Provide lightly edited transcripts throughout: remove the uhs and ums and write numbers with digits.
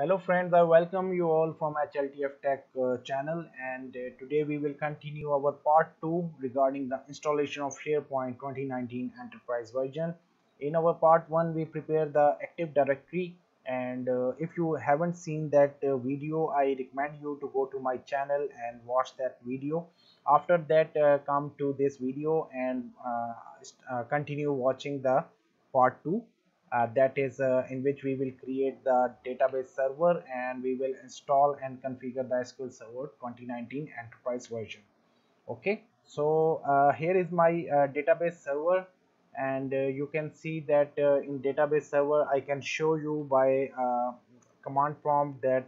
Hello friends, I welcome you all from HLTF Tech channel, and today we will continue our part 2 regarding the installation of SharePoint 2019 enterprise version. In our part 1 we prepare the Active Directory, and if you haven't seen that video, I recommend you to go to my channel and watch that video. After that come to this video and continue watching the part 2. That is in which we will create the database server and we will install and configure the SQL Server 2019 enterprise version. Okay, so here is my database server, and you can see that in database server I can show you by command prompt that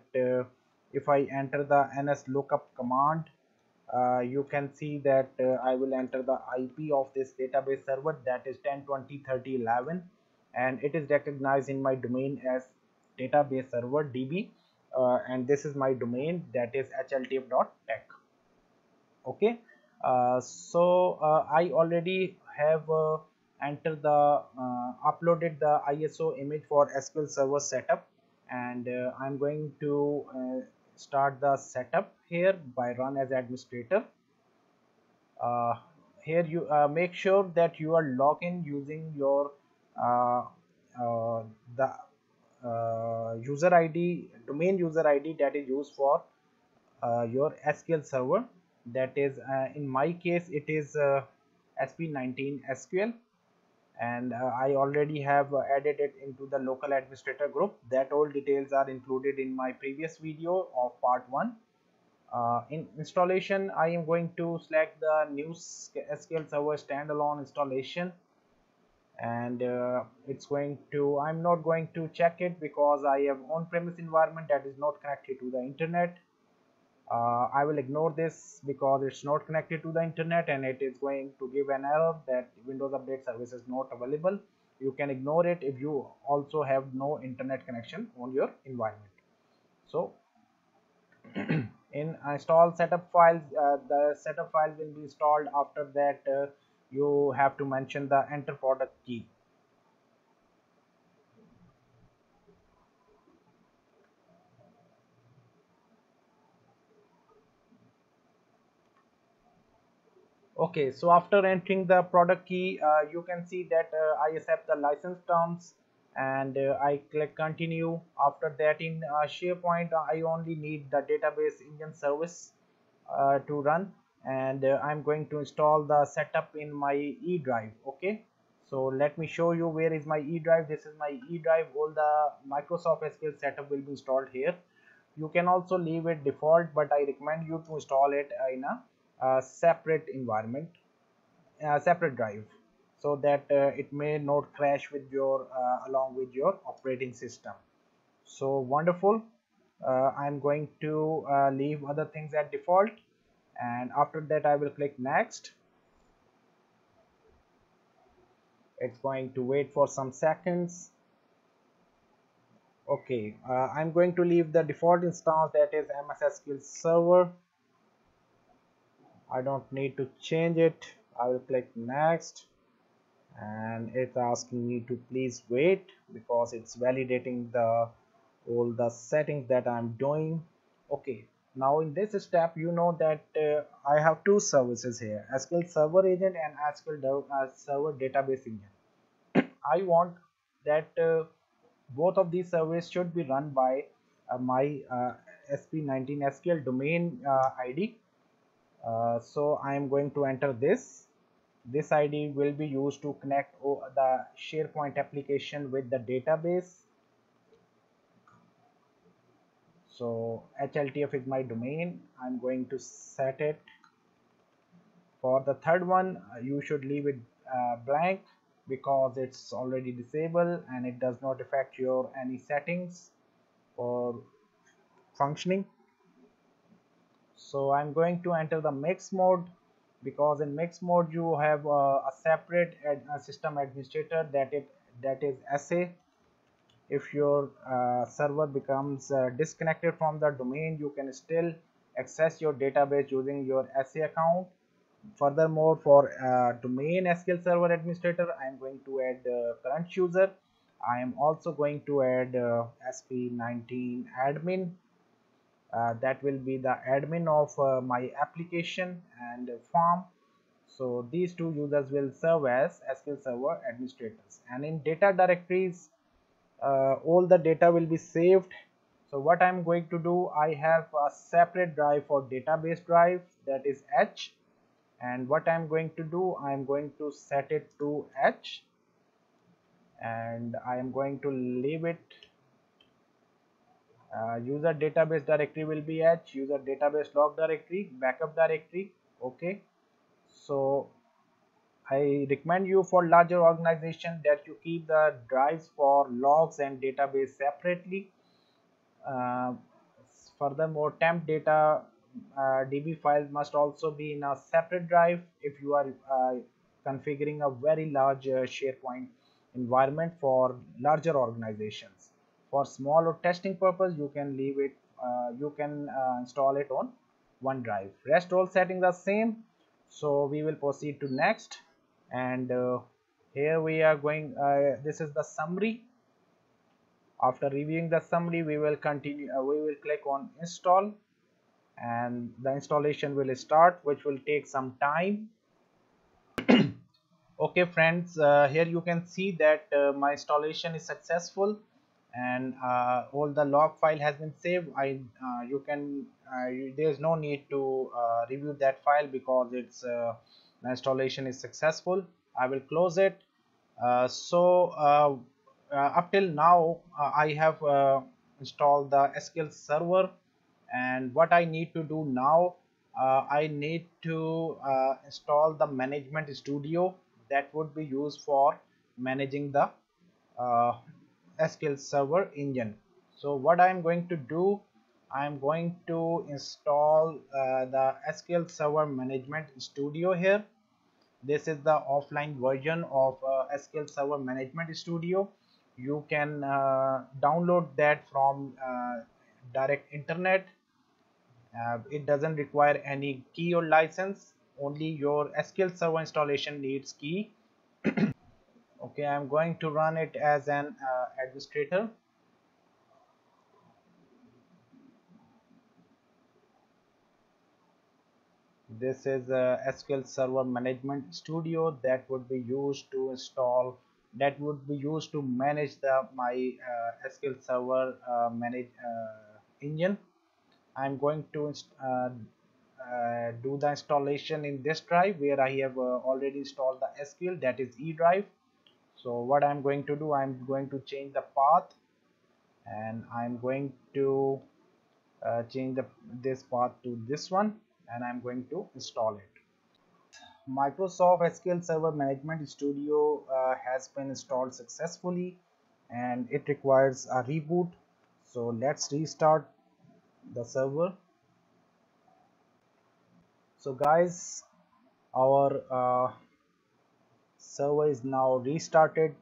if I enter the nslookup command, you can see that I will enter the IP of this database server, that is 10.20.30.11. And it is recognized in my domain as database server db, and this is my domain, that is HLTF.Tech. Okay, so I already have entered the uploaded the ISO image for SQL Server setup, and I'm going to start the setup here by run as administrator. Here you make sure that you are logged in using your the user ID, domain user ID that is used for your SQL server, that is in my case it is SP19SQL, and I already have added it into the local administrator group. That all details are included in my previous video of part 1. In installation I am going to select the new SQL Server standalone installation, and it's going to, I'm not going to check it because I have on-premise environment that is not connected to the internet. I will ignore this because it's not connected to the internet and it is going to give an error that Windows Update Service is not available. You can ignore it if you also have no internet connection on your environment. So in install setup files, the setup file will be installed. After that you have to mention the enter product key. Okay, so after entering the product key, you can see that I accept the license terms, and I click continue. After that, in SharePoint I only need the database engine service to run, and I'm going to install the setup in my E drive. Okay, so let me show you where is my E drive. This is my E drive. All the Microsoft SQL setup will be installed here. You can also leave it default, but I recommend you to install it in a separate environment, separate drive, so that it may not crash with your along with your operating system. So wonderful. I'm going to leave other things at default, and after that I will click next. It's going to wait for some seconds. Okay, I'm going to leave the default instance, that is MS SQL Server. I don't need to change it. I will click next, and it's asking me to please wait because it's validating the all the settings that I'm doing. Okay, now in this step you know that I have two services here, SQL Server Agent and SQL Server Database Engine. I want that both of these services should be run by my SP19SQL domain ID. So I am going to enter this. This ID will be used to connect the SharePoint application with the database. So HLTF is my domain. I'm going to set it. For the third one you should leave it blank because it's already disabled and it does not affect your any settings or functioning. So I'm going to enter the mix mode because in mix mode you have a separate system administrator, that is SA. If your server becomes disconnected from the domain, you can still access your database using your SA account. Furthermore, for domain SQL Server administrator, I am going to add current user. I am also going to add SP19 admin. That will be the admin of my application and form. So these two users will serve as SQL Server administrators. And in data directories, all the data will be saved. So what I'm going to do, I have a separate drive for database drive, that is H. And what I'm going to do, I'm going to set it to H. And I am going to leave it. User database directory will be H, user database log directory, backup directory. Okay. So I recommend you for larger organization that you keep the drives for logs and database separately. Furthermore, temp data DB files must also be in a separate drive if you are configuring a very large SharePoint environment for larger organizations. For small or testing purpose, you can leave it, you can install it on OneDrive. Rest all settings are same. So we will proceed to next, and here we are going, this is the summary. After reviewing the summary, we will continue, we will click on install, and the installation will start, which will take some time. Okay friends, here you can see that my installation is successful, and all the log file has been saved. There's no need to review that file because it's the installation is successful. I will close it. Up till now, I have installed the SQL Server, and what I need to do now, I need to install the Management Studio that would be used for managing the SQL Server engine. So what I am going to do, I am going to install the SQL Server Management Studio here. This is the offline version of SQL Server Management Studio. You can download that from direct internet. It doesn't require any key or license. Only your SQL Server installation needs key. Okay, I'm going to run it as an administrator. This is SQL Server Management Studio that would be used to install, that would be used to manage the my SQL Server engine. I'm going to do the installation in this drive where I have already installed the SQL, that is E drive. So what I'm going to do, I'm going to change the path, and I'm going to change this path to this one, and I'm going to install it. Microsoft SQL Server Management Studio has been installed successfully, and it requires a reboot. So let's restart the server. So guys, our server is now restarted.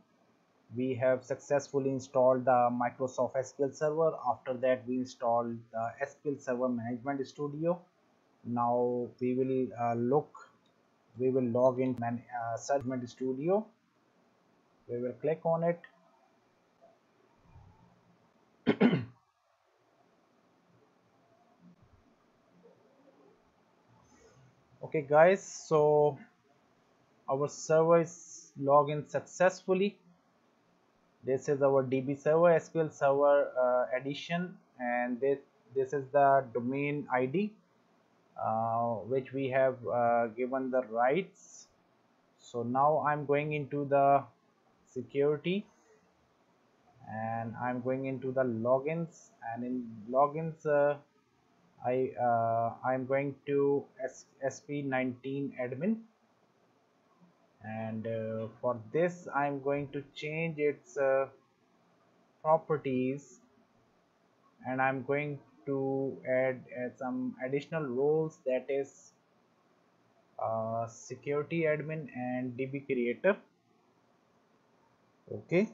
We have successfully installed the Microsoft SQL Server. After that, we installed the SQL Server Management Studio. Now we will log in Management Studio. We will click on it. Okay guys, so our server is logged in successfully. This is our DB server, SQL Server edition, and this is the domain ID which we have given the rights. So now I'm going into the security, and I'm going into the logins, and in logins I'm going to SP19 admin, and for this I'm going to change its properties, and I'm going to add some additional roles, that is security admin and DB creator. Okay,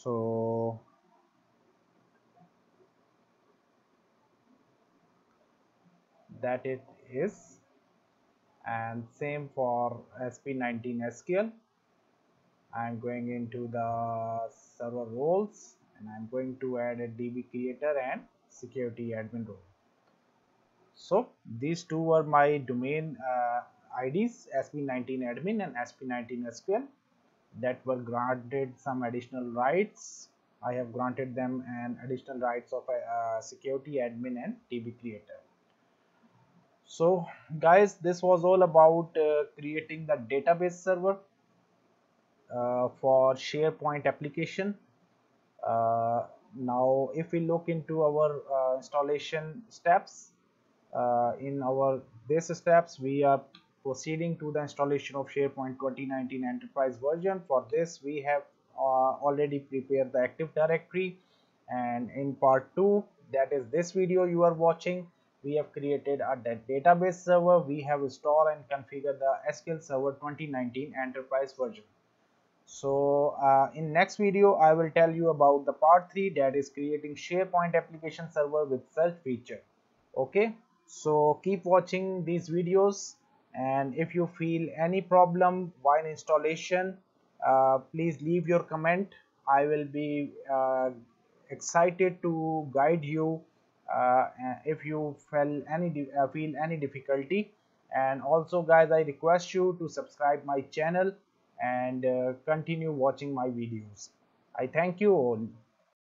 so that it is, and same for SP19 SQL. I'm going into the server roles and I'm going to add a DB creator and security admin role. So these two were my domain IDs, SP19 admin and SP19 SQL, that were granted some additional rights. I have granted them an additional rights of security admin and DB creator. So guys, this was all about creating the database server for SharePoint application. Now if we look into our installation steps, in our these steps we are proceeding to the installation of SharePoint 2019 enterprise version. For this we have already prepared the Active Directory, and in part 2, that is this video you are watching, we have created a database server. We have installed and configured the SQL Server 2019 enterprise version. So in next video I will tell you about the part 3, that is creating SharePoint application server with search feature. Okay, so keep watching these videos, and if you feel any problem while installation, please leave your comment. I will be excited to guide you if you feel any difficulty. And also guys, I request you to subscribe my channel and continue watching my videos. I thank you all.